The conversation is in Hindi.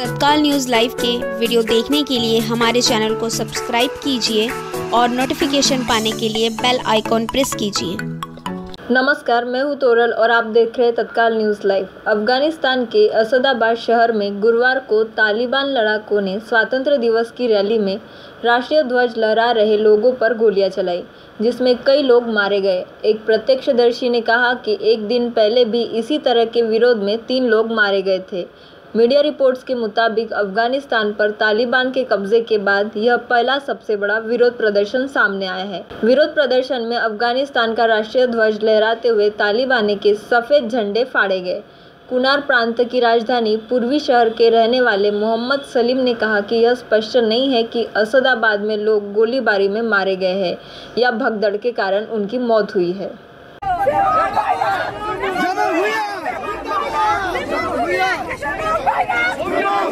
तत्काल न्यूज़ लाइव के वीडियो देखने के लिए हमारे चैनल को सब्सक्राइब कीजिए और नोटिफिकेशन पाने के लिए बेल आइकॉन प्रेस कीजिए। नमस्कार, मैं हूं तोरल और आप देख रहे हैं तत्काल न्यूज़ लाइव। अफगानिस्तान के असदाबाद शहर में गुरुवार को तालिबान लड़ाकों ने स्वतंत्रता दिवस की रैली में राष्ट्रीय ध्वज लहरा रहे लोगों पर गोलियां चलाई, जिसमें कई लोग मारे गए। एक प्रत्यक्षदर्शी ने कहा कि एक दिन पहले भी इसी तरह के विरोध में 3 लोग मारे गए थे। मीडिया रिपोर्ट्स के मुताबिक अफगानिस्तान पर तालिबान के कब्जे के बाद यह पहला सबसे बड़ा विरोध प्रदर्शन सामने आया है। विरोध प्रदर्शन में अफगानिस्तान का राष्ट्रीय ध्वज लहराते हुए तालिबान के सफ़ेद झंडे फाड़े गए। कुनार प्रांत की राजधानी पूर्वी शहर के रहने वाले मोहम्मद सलीम ने कहा कि यह स्पष्ट नहीं है कि असदाबाद में लोग गोलीबारी में मारे गए हैं या भगदड़ के कारण उनकी मौत हुई है। Oh, my God.